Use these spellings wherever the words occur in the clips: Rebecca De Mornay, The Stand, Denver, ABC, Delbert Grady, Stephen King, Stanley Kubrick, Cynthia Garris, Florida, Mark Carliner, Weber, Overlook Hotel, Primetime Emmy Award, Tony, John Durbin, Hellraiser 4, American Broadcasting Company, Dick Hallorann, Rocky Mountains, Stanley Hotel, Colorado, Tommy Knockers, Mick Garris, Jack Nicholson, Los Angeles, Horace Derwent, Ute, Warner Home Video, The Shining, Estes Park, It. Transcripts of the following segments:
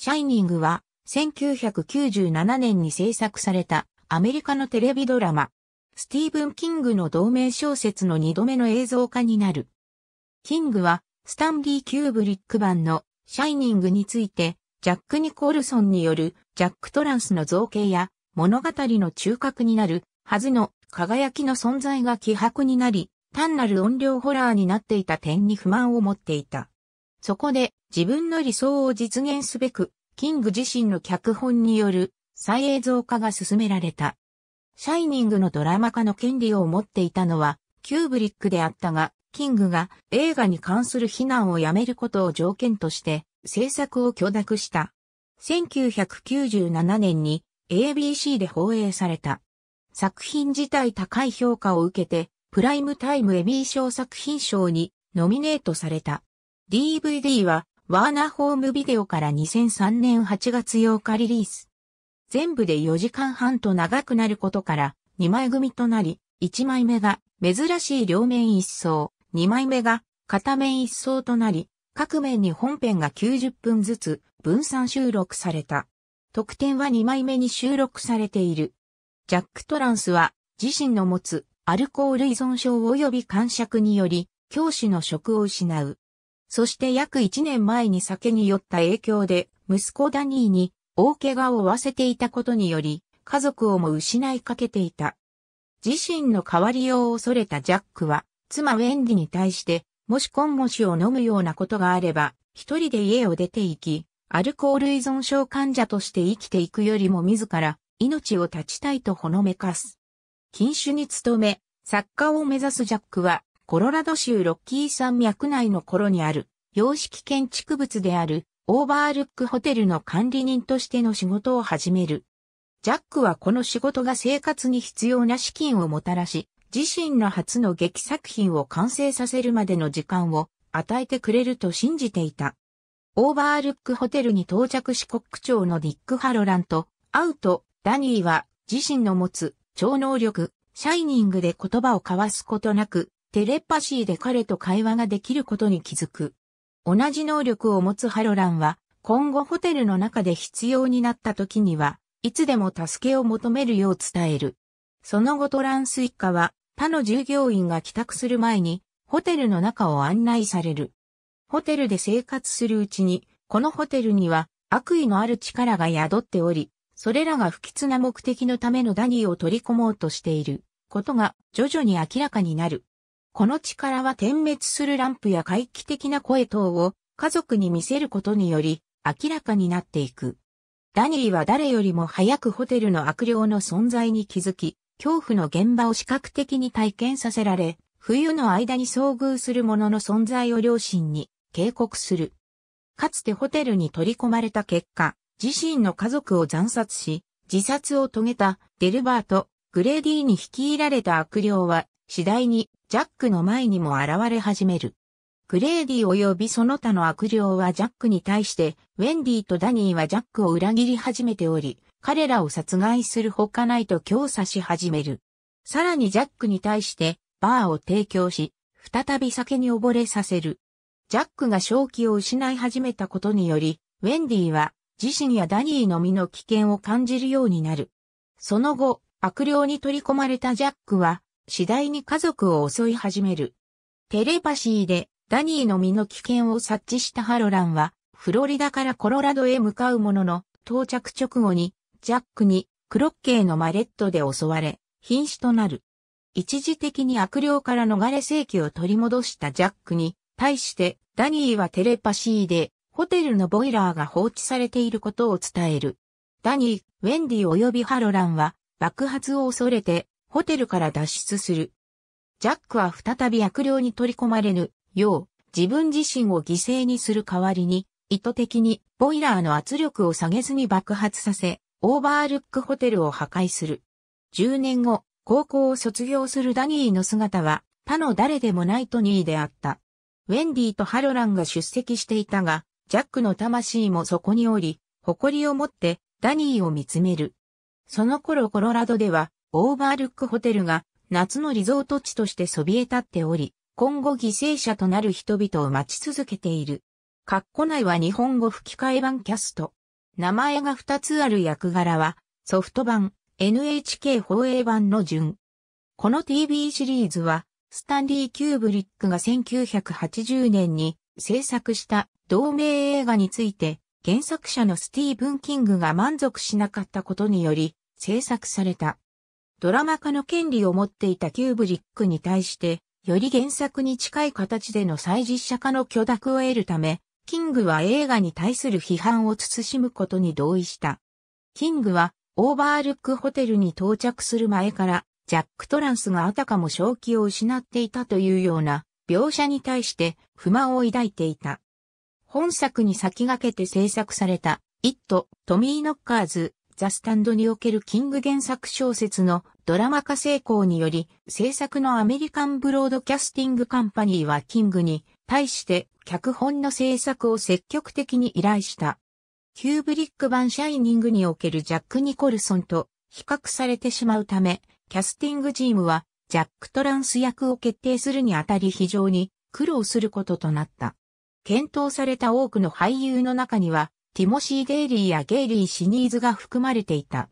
シャイニングは1997年に制作されたアメリカのテレビドラマ。スティーブン・キングの同名小説の2度目の映像化になる。キングはスタンリー・キューブリック版のシャイニングについてジャック・ニコルソンによるジャック・トランスの造形や物語の中核になるはずの輝きの存在が希薄になり単なる怨霊ホラーになっていた点に不満を持っていた。そこで自分の理想を実現すべくキング自身の脚本による再映像化が進められた。シャイニングのドラマ化の権利を持っていたのはキューブリックであったが、キングが映画に関する非難をやめることを条件として制作を許諾した。1997年に ABC で放映された。作品自体高い評価を受けてプライムタイムエミー賞作品賞にノミネートされた。DVD はワーナーホームビデオから2003年8月8日リリース。全部で4時間半と長くなることから2枚組となり、1枚目が珍しい両面一層、2枚目が片面一層となり、各面に本編が90分ずつ分散収録された。特典は2枚目に収録されている。ジャック・トランスは自身の持つアルコール依存症及び癇癪により教師の職を失う。そして約1年前に酒に酔った影響で息子ダニーに大怪我を負わせていたことにより家族をも失いかけていた。自身の変わりようを恐れたジャックは妻ウェンディに対してもし今もしを飲むようなことがあれば一人で家を出て行きアルコール依存症患者として生きていくよりも自ら命を絶ちたいとほのめかす。禁酒に努め、作家を目指すジャックは、コロラド州ロッキー山脈内の頃にある、洋式建築物である、オーバールックホテルの管理人としての仕事を始める。ジャックはこの仕事が生活に必要な資金をもたらし、自身の初の劇作品を完成させるまでの時間を与えてくれると信じていた。オーバールックホテルに到着しコック長のディック・ハロランと会うと、ダニーは自身の持つ超能力、シャイニングで言葉を交わすことなく、テレパシーで彼と会話ができることに気づく。同じ能力を持つハロランは、今後ホテルの中で必要になった時には、いつでも助けを求めるよう伝える。その後トランス一家は、他の従業員が帰宅する前に、ホテルの中を案内される。ホテルで生活するうちに、このホテルには悪意のある力が宿っており、それらが不吉な目的のためのダニーを取り込もうとしていることが徐々に明らかになる。この力は点滅するランプや怪奇的な声等を家族に見せることにより明らかになっていく。ダニーは誰よりも早くホテルの悪霊の存在に気づき、恐怖の現場を視覚的に体験させられ、冬の間に遭遇するものの存在を両親に警告する。かつてホテルに取り込まれた結果、自身の家族を惨殺し、自殺を遂げたデルバート・グレーディに率いられた悪霊は次第にジャックの前にも現れ始める。グレーディ及びその他の悪霊はジャックに対して、ウェンディとダニーはジャックを裏切り始めており、彼らを殺害するほかないと教唆し始める。さらにジャックに対してバーを提供し、再び酒に溺れさせる。ジャックが正気を失い始めたことにより、ウェンディは自身やダニーの身の危険を感じるようになる。その後、悪霊に取り込まれたジャックは、次第に家族を襲い始める。テレパシーで、ダニーの身の危険を察知したハロランは、フロリダからコロラドへ向かうものの、到着直後に、ジャックにクロッケーのマレットで襲われ、瀕死となる。一時的に悪霊から逃れ生気を取り戻したジャックに、対して、ダニーはテレパシーで、ホテルのボイラーが放置されていることを伝える。ダニー、ウェンディ及びハロランは爆発を恐れてホテルから脱出する。ジャックは再び悪霊に取り込まれぬよう自分自身を犠牲にする代わりに意図的にボイラーの圧力を下げずに爆発させオーバールックホテルを破壊する。10年後、高校を卒業するダニーの姿は他の誰でもないトニーであった。ウェンディとハロランが出席していたが、ジャックの魂もそこにおり、誇りを持ってダニーを見つめる。その頃コロラドでは、オーバールックホテルが夏のリゾート地としてそびえ立っており、今後犠牲者となる人々を待ち続けている。括弧内は日本語吹き替え版キャスト。名前が2つある役柄は、ソフト版、NHK 放映版の順。この TV シリーズは、スタンリー・キューブリックが1980年に制作した同名映画について、原作者のスティーブン・キングが満足しなかったことにより制作された。ドラマ化の権利を持っていたキューブリックに対して、より原作に近い形での再実写化の許諾を得るため、キングは映画に対する批判を慎むことに同意した。キングは、オーバールックホテルに到着する前から、ジャック・トランスがあたかも正気を失っていたというような描写に対して不満を抱いていた。本作に先駆けて制作された、イット・トミー・ノッカーズ・ザ・スタンドにおけるキング原作小説のドラマ化成功により、制作のアメリカンブロードキャスティングカンパニーはキングに対して脚本の制作を積極的に依頼した。キューブリック版シャイニングにおけるジャック・ニコルソンと比較されてしまうため、キャスティングチームはジャック・トランス役を決定するにあたり非常に苦労することとなった。検討された多くの俳優の中には、ティモシー・ゲイリーやゲイリー・シニーズが含まれていた。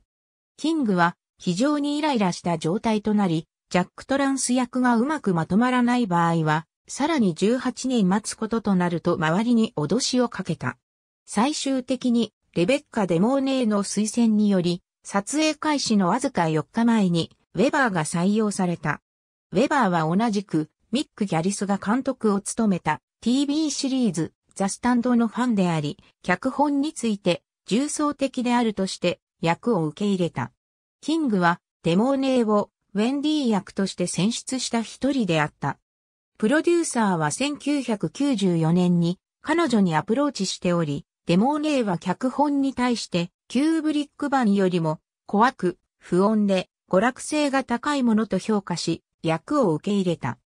キングは非常にイライラした状態となり、ジャック・トランス役がうまくまとまらない場合は、さらに18年待つこととなると周りに脅しをかけた。最終的にレベッカ・デ・モーネーの推薦により、撮影開始のわずか4日前にウェバーが採用された。ウェバーは同じくミック・ギャリスが監督を務めた TV シリーズザ・スタンドのファンであり、脚本について重層的であるとして役を受け入れた。キングはデ・モーネーをウェンディ役として選出した一人であった。プロデューサーは1994年に彼女にアプローチしており、デ・モーネーは脚本に対して、キューブリック版よりも、怖く、不穏で、娯楽性が高いものと評価し、役を受け入れた。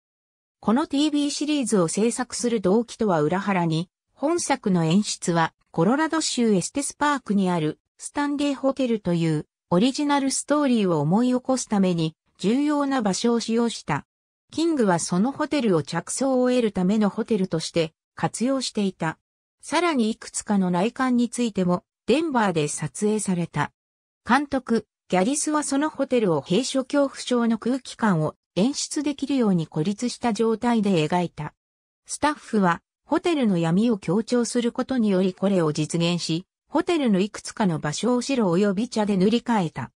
この TV シリーズを制作する動機とは裏腹に、本作の演出は、コロラド州エステスパークにある、スタンレーホテルという、オリジナルストーリーを思い起こすために、重要な場所を使用した。キングはそのホテルを着想を得るためのホテルとして、活用していた。さらにいくつかの内観についても、デンバーで撮影された。監督、ギャリスはそのホテルを閉所恐怖症の空気感を演出できるように孤立した状態で描いた。スタッフは、ホテルの闇を強調することによりこれを実現し、ホテルのいくつかの場所を白及び茶で塗り替えた。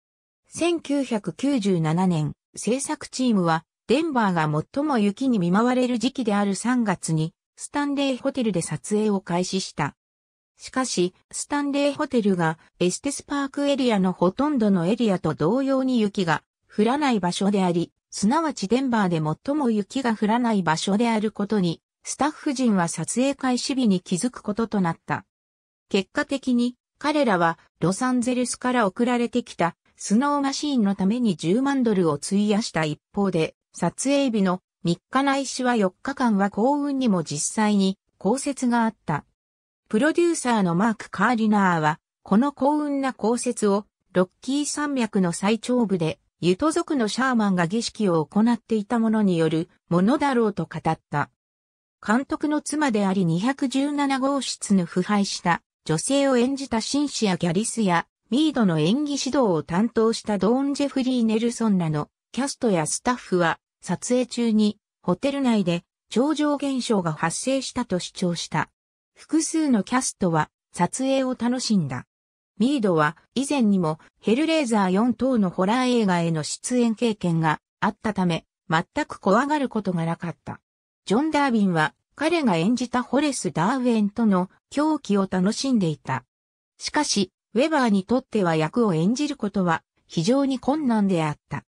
1997年、制作チームは、デンバーが最も雪に見舞われる時期である3月に、スタンレーホテルで撮影を開始した。しかし、スタンレーホテルがエステスパークエリアのほとんどのエリアと同様に雪が降らない場所であり、すなわちデンバーで最も雪が降らない場所であることに、スタッフ陣は撮影開始日に気づくこととなった。結果的に、彼らはロサンゼルスから送られてきたスノーマシーンのために10万ドルを費やした一方で、撮影日の3日ないしは4日間は幸運にも実際に降雪があった。プロデューサーのマーク・カーリナーは、この幸運な降雪をロッキー山脈の最頂部で、ユト族のシャーマンが儀式を行っていたものによるものだろうと語った。監督の妻であり217号室の腐敗した女性を演じたシンシア・ギャリスや、ミードの演技指導を担当したドーン・ジェフリー・ネルソンらのキャストやスタッフは、撮影中にホテル内で超常現象が発生したと主張した。複数のキャストは撮影を楽しんだ。ミードは以前にもヘルレイザー4等のホラー映画への出演経験があったため全く怖がることがなかった。ジョン・ダービンは彼が演じたホレス・ダーウェンとの狂気を楽しんでいた。しかしウェバーにとっては役を演じることは非常に困難であった。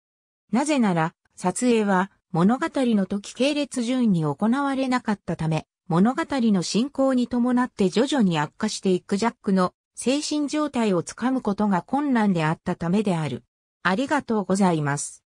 なぜなら撮影は物語の時系列順に行われなかったため、物語の進行に伴って徐々に悪化していくジャックの精神状態をつかむことが困難であったためである。ありがとうございます。